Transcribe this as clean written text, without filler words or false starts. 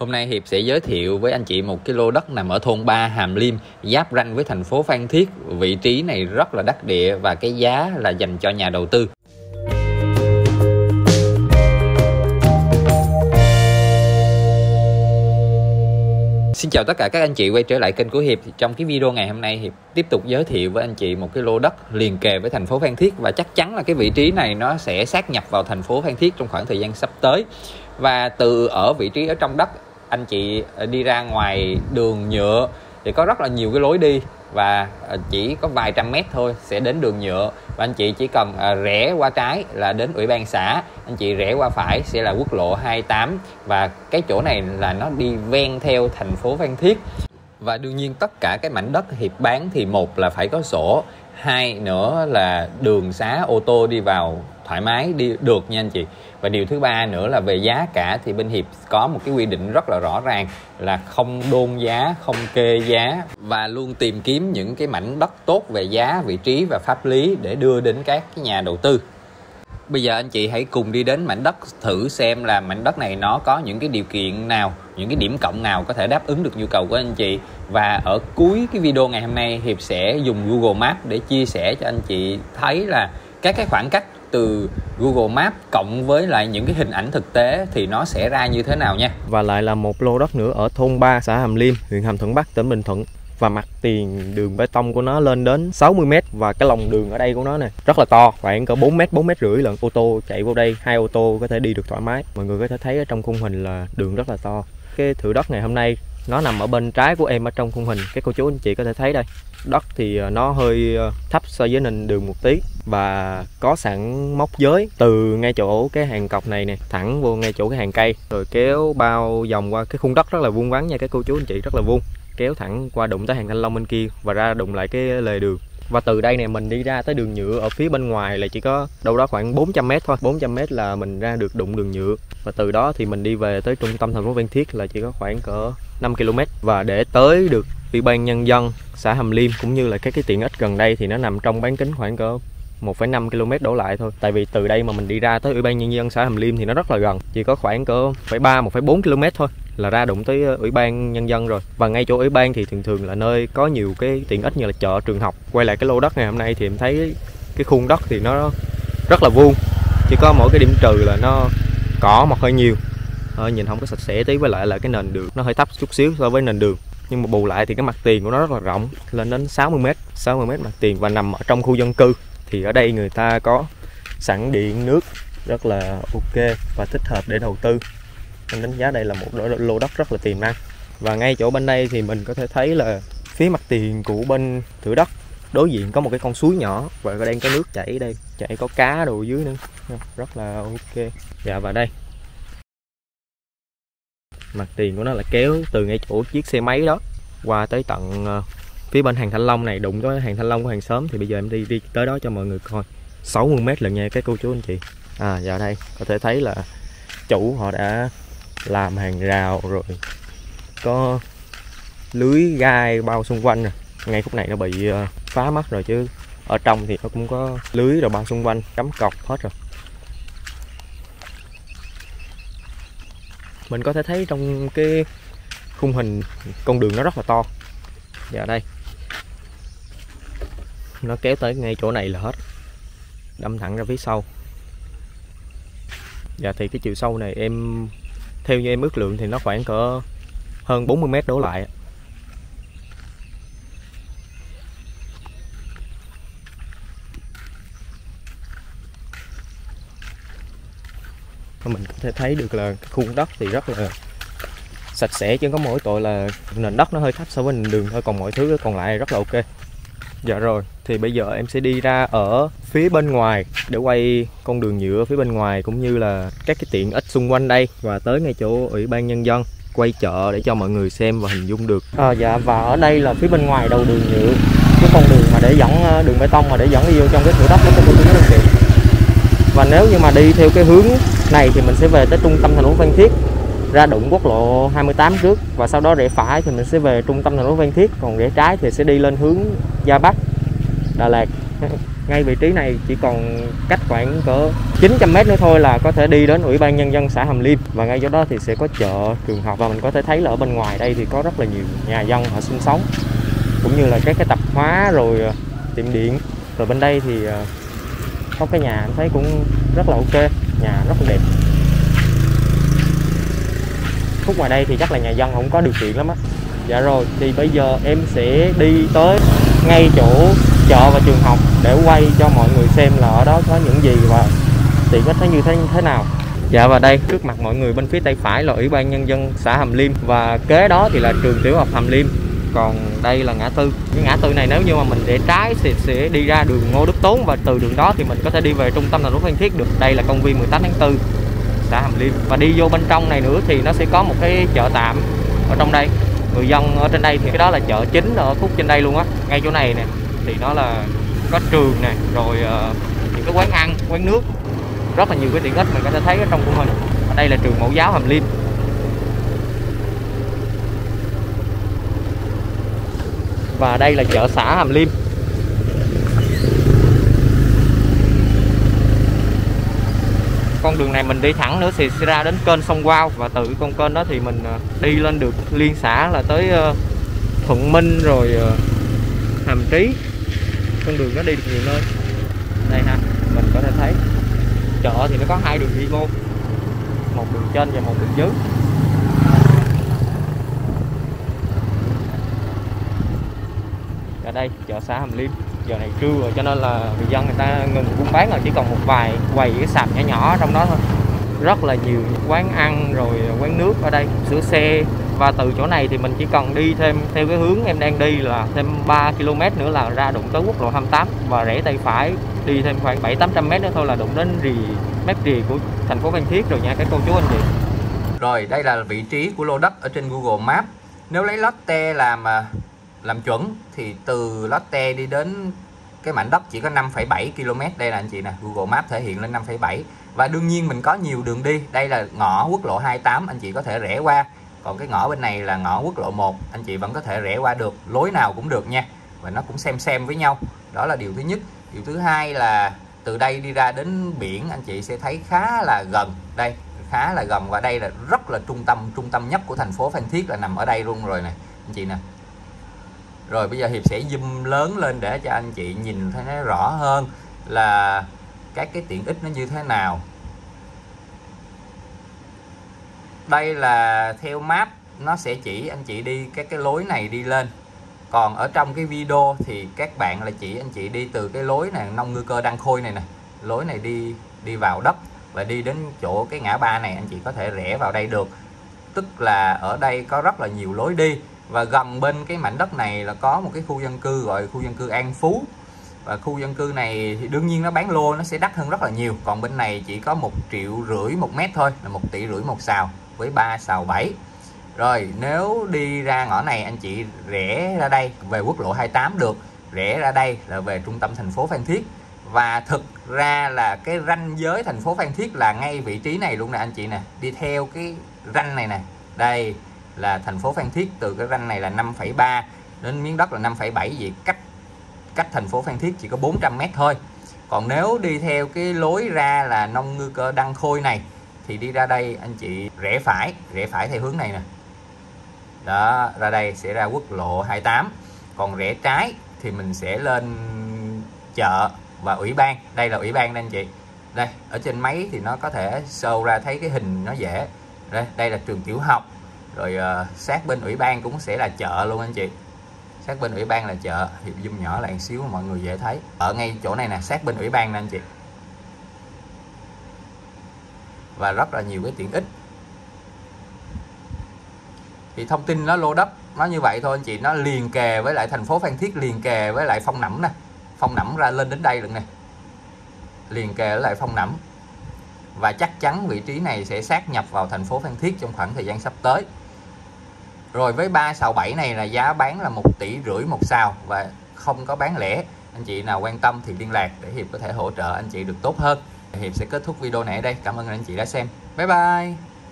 Hôm nay Hiệp sẽ giới thiệu với anh chị một cái lô đất nằm ở thôn 3 Hàm Liêm, giáp ranh với thành phố Phan Thiết. Vị trí này rất là đắc địa và cái giá là dành cho nhà đầu tư. Xin chào tất cả các anh chị quay trở lại kênh của Hiệp. Trong cái video ngày hôm nay, Hiệp tiếp tục giới thiệu với anh chị một cái lô đất liền kề với thành phố Phan Thiết, và chắc chắn là cái vị trí này nó sẽ sát nhập vào thành phố Phan Thiết trong khoảng thời gian sắp tới. Và từ ở vị trí ở trong đất, anh chị đi ra ngoài đường nhựa thì có rất là nhiều cái lối đi, và chỉ có vài trăm mét thôi sẽ đến đường nhựa, và anh chị chỉ cần rẽ qua trái là đến ủy ban xã, anh chị rẽ qua phải sẽ là quốc lộ 28, và cái chỗ này là nó đi ven theo thành phố Phan Thiết. Và đương nhiên tất cả cái mảnh đất Hiệp bán thì một là phải có sổ, hai nữa là đường xá ô tô đi vào thoải mái đi được nha anh chị. Và điều thứ ba nữa là về giá cả thì bên Hiệp có một cái quy định rất là rõ ràng là không đôn giá, không kê giá, và luôn tìm kiếm những cái mảnh đất tốt về giá, vị trí và pháp lý để đưa đến các cái nhà đầu tư. Bây giờ anh chị hãy cùng đi đến mảnh đất thử xem là mảnh đất này nó có những cái điều kiện nào, những cái điểm cộng nào có thể đáp ứng được nhu cầu của anh chị. Và ở cuối cái video ngày hôm nay, Hiệp sẽ dùng Google Maps để chia sẻ cho anh chị thấy là các cái khoảng cách từ Google Maps cộng với lại những cái hình ảnh thực tế thì nó sẽ ra như thế nào nha. Và lại là một lô đất nữa ở thôn 3 xã Hàm Liêm, huyện Hàm Thuận Bắc, tỉnh Bình Thuận. Và mặt tiền đường bê tông của nó lên đến 60 m, và cái lòng đường ở đây của nó nè rất là to, khoảng cỡ 4 mét rưỡi lận. Ô tô chạy vô đây, 2 ô tô có thể đi được thoải mái. Mọi người có thể thấy ở trong khung hình là đường rất là to. Cái thửa đất ngày hôm nay nó nằm ở bên trái của em ở trong khung hình. Các cô chú anh chị có thể thấy đây, đất thì nó hơi thấp so với nền đường một tí, và có sẵn móc giới từ ngay chỗ cái hàng cọc này nè thẳng vô ngay chỗ cái hàng cây, rồi kéo bao vòng qua cái khung đất rất là vuông vắn nha các cô chú anh chị, rất là vuông, kéo thẳng qua đụng tới hàng thanh long bên kia và ra đụng lại cái lề đường. Và từ đây nè mình đi ra tới đường nhựa ở phía bên ngoài là chỉ có đâu đó khoảng 400 m thôi, 400 m là mình ra được đụng đường nhựa. Và từ đó thì mình đi về tới trung tâm thành phố Phan Thiết là chỉ có khoảng cỡ 5 km. Và để tới được Ủy ban nhân dân xã Hàm Liêm cũng như là các cái tiện ích gần đây thì nó nằm trong bán kính khoảng cỡ 1,5 km đổ lại thôi. Tại vì từ đây mà mình đi ra tới Ủy ban nhân dân xã Hàm Liêm thì nó rất là gần, chỉ có khoảng cỡ 1,4 km thôi là ra đụng tới Ủy ban nhân dân rồi. Và ngay chỗ ủy ban thì thường thường là nơi có nhiều cái tiện ích như là chợ, trường học. Quay lại cái lô đất ngày hôm nay thì em thấy cái khung đất thì nó rất là vuông, chỉ có mỗi cái điểm trừ là nó cỏ mọc hơi nhiều, nhìn không có sạch sẽ tí, với lại là cái nền đường nó hơi thấp chút xíu so với nền đường. Nhưng mà bù lại thì cái mặt tiền của nó rất là rộng, lên đến 60 m mặt tiền, và nằm ở trong khu dân cư. Thì ở đây người ta có sẵn điện nước rất là ok và thích hợp để đầu tư. Mình đánh giá đây là một lô đất rất là tiềm năng. Và ngay chỗ bên đây thì mình có thể thấy là phía mặt tiền của bên thửa đất đối diện có một cái con suối nhỏ, và đang có nước chảy đây, chảy có cá đồ dưới nữa, rất là ok. Dạ, và đây mặt tiền của nó là kéo từ ngay chỗ chiếc xe máy đó qua tới tận phía bên hàng thanh long này, đụng tới hàng thanh long của hàng xóm. Thì bây giờ em đi tới đó cho mọi người coi. 60 m lần nha các cô chú anh chị. Dạ đây có thể thấy là chủ họ đã làm hàng rào rồi, có lưới gai bao xung quanh rồi. Ngay khúc này nó bị phá mất rồi, chứ ở trong thì nó cũng có lưới rồi bao xung quanh, cắm cọc hết rồi. Mình có thể thấy trong cái khung hình con đường nó rất là to. Dạ đây nó kéo tới ngay chỗ này là hết, đâm thẳng ra phía sau. Dạ thì cái chiều sâu này em theo như em ước lượng thì nó khoảng cỡ hơn 40 m đổ lại. Mình có thể thấy được là khuôn đất thì rất là sạch sẽ, chứ có mỗi tội là nền đất nó hơi thấp so với nền đường thôi, còn mọi thứ còn lại rất là ok. Dạ rồi, thì bây giờ em sẽ đi ra ở phía bên ngoài để quay con đường nhựa phía bên ngoài cũng như là các cái tiện ích xung quanh đây, và tới ngay chỗ Ủy ban nhân dân, quay chợ để cho mọi người xem và hình dung được. Dạ, và ở đây là phía bên ngoài đầu đường nhựa, cái con đường mà để dẫn đường bê tông mà để dẫn đi vô trong cái thửa đất của các đơn vị. Và nếu như mà đi theo cái hướng này thì mình sẽ về tới trung tâm thành phố Phan Thiết, ra đụng quốc lộ 28 trước, và sau đó rẽ phải thì mình sẽ về trung tâm thành phố Phan Thiết, còn rẽ trái thì sẽ đi lên hướng Gia Bắc. Đà Lạt. Ngay vị trí này chỉ còn cách khoảng cỡ 900m nữa thôi là có thể đi đến Ủy ban Nhân dân xã Hàm Liêm. Và ngay chỗ đó thì sẽ có chợ, trường học. Và mình có thể thấy là ở bên ngoài đây thì có rất là nhiều nhà dân họ sinh sống, cũng như là các cái tập hóa rồi tiệm điện. Rồi bên đây thì có cái nhà em thấy cũng rất là ok, nhà rất là đẹp. Khúc ngoài đây thì chắc là nhà dân không có điều kiện lắm á. Dạ rồi, thì bây giờ em sẽ đi tới ngay chỗ chợ và trường học để quay cho mọi người xem là ở đó có những gì và tiện ích nó như thế nào. Dạ, và đây trước mặt mọi người bên phía tay phải là Ủy ban Nhân dân xã Hàm Liêm, và kế đó thì là trường tiểu học Hàm Liêm. Còn đây là ngã tư. Cái ngã tư này nếu như mà mình để trái thì sẽ đi ra đường Ngô Đức Tốn, và từ đường đó thì mình có thể đi về trung tâm thành phố Phan Thiết được. Đây là công viên 18 tháng 4 xã Hàm Liêm. Và đi vô bên trong này nữa thì nó sẽ có một cái chợ tạm ở trong đây. Người dân ở trên đây thì cái đó là chợ chính ở khúc trên đây luôn á. Ngay chỗ này nè thì nó là có trường nè, rồi những cái quán ăn, quán nước, rất là nhiều cái tiện ích mình có thể thấy ở trong của mình. Ở đây là trường mẫu giáo Hàm Liêm. Và đây là chợ xã Hàm Liêm. Con đường này mình đi thẳng nữa thì sẽ ra đến kênh sông Quao, và từ con kênh đó thì mình đi lên được liên xã là tới Thuận Minh rồi Hàm Trí. Con đường nó đi được nhiều nơi. Đây ha, mình có thể thấy chợ thì nó có hai đường đi vô, một đường trên và một đường dưới. Ở đây chợ xã Hàm Liêm, giờ này trưa rồi cho nên là người dân người ta ngừng buôn bán rồi, chỉ còn một vài quầy cái sạp nhỏ nhỏ trong đó thôi. Rất là nhiều quán ăn rồi quán nước ở đây, sửa xe. Và từ chỗ này thì mình chỉ cần đi thêm theo cái hướng em đang đi là thêm 3 km nữa là ra đụng tới quốc lộ 28, và rẽ tay phải đi thêm khoảng 700-800m nữa thôi là đụng đến mép rìa của thành phố Phan Thiết rồi nha các cô chú anh chị. Rồi, đây là vị trí của lô đất ở trên Google Maps. Nếu lấy Lotte làm chuẩn thì từ Lotte đi đến cái mảnh đất chỉ có 5,7 km. Đây là anh chị nè, Google Maps thể hiện lên 5,7. Và đương nhiên mình có nhiều đường đi. Đây là ngõ quốc lộ 28, anh chị có thể rẽ qua. Còn cái ngõ bên này là ngõ quốc lộ 1, anh chị vẫn có thể rẽ qua được. Lối nào cũng được nha. Và nó cũng xem với nhau. Đó là điều thứ nhất. Điều thứ hai là từ đây đi ra đến biển anh chị sẽ thấy khá là gần. Đây, khá là gần. Và đây là rất là trung tâm nhất của thành phố Phan Thiết là nằm ở đây luôn rồi nè, anh chị nè. Rồi bây giờ Hiệp sẽ zoom lớn lên để cho anh chị nhìn thấy nó rõ hơn là các cái tiện ích nó như thế nào. Đây là theo map nó sẽ chỉ anh chị đi các cái lối này đi lên. Còn ở trong cái video thì các bạn là chỉ anh chị đi từ cái lối này nông ngư cơ Đăng Khôi này nè. Lối này đi vào đất và đi đến chỗ cái ngã ba này anh chị có thể rẽ vào đây được. Tức là ở đây có rất là nhiều lối đi. Và gần bên cái mảnh đất này là có một cái khu dân cư gọi khu dân cư An Phú. Và khu dân cư này thì đương nhiên nó bán lô nó sẽ đắt hơn rất là nhiều. Còn bên này chỉ có 1,5 triệu một mét thôi, là 1,5 tỷ một sào với 3 sào 7. Rồi nếu đi ra ngõ này anh chị rẽ ra đây về quốc lộ 28 được. Rẽ ra đây là về trung tâm thành phố Phan Thiết. Và thực ra là cái ranh giới thành phố Phan Thiết là ngay vị trí này luôn nè anh chị nè. Đi theo cái ranh này nè. Đây là thành phố Phan Thiết, từ cái ranh này là 5,3 đến miếng đất là 5,7, vậy cách thành phố Phan Thiết chỉ có 400m thôi. Còn nếu đi theo cái lối ra là nông ngư cơ Đăng Khôi này thì đi ra đây anh chị rẽ phải theo hướng này nè. Đó, ra đây sẽ ra quốc lộ 28. Còn rẽ trái thì mình sẽ lên chợ và ủy ban. Đây là ủy ban đây anh chị. Đây, ở trên máy thì nó có thể show ra thấy cái hình nó dễ. Đây là trường tiểu học. Rồi sát bên ủy ban cũng sẽ là chợ luôn anh chị. Sát bên ủy ban là chợ. Hiệp zoom nhỏ lại một xíu mọi người dễ thấy. Ở ngay chỗ này nè, sát bên ủy ban nè anh chị. Và rất là nhiều cái tiện ích. Thì thông tin nó lô đất nó như vậy thôi anh chị. Nó liền kề với lại thành phố Phan Thiết, liền kề với lại Phong Nẫm nè. Phong Nẫm ra lên đến đây lần nè. Liền kề với lại Phong Nẫm. Và chắc chắn vị trí này sẽ sát nhập vào thành phố Phan Thiết trong khoảng thời gian sắp tới. Rồi với 3 sào 7 này là giá bán là 1,5 tỷ một sào và không có bán lẻ. Anh chị nào quan tâm thì liên lạc để Hiệp có thể hỗ trợ anh chị được tốt hơn. Hiệp sẽ kết thúc video này ở đây. Cảm ơn anh chị đã xem. Bye bye.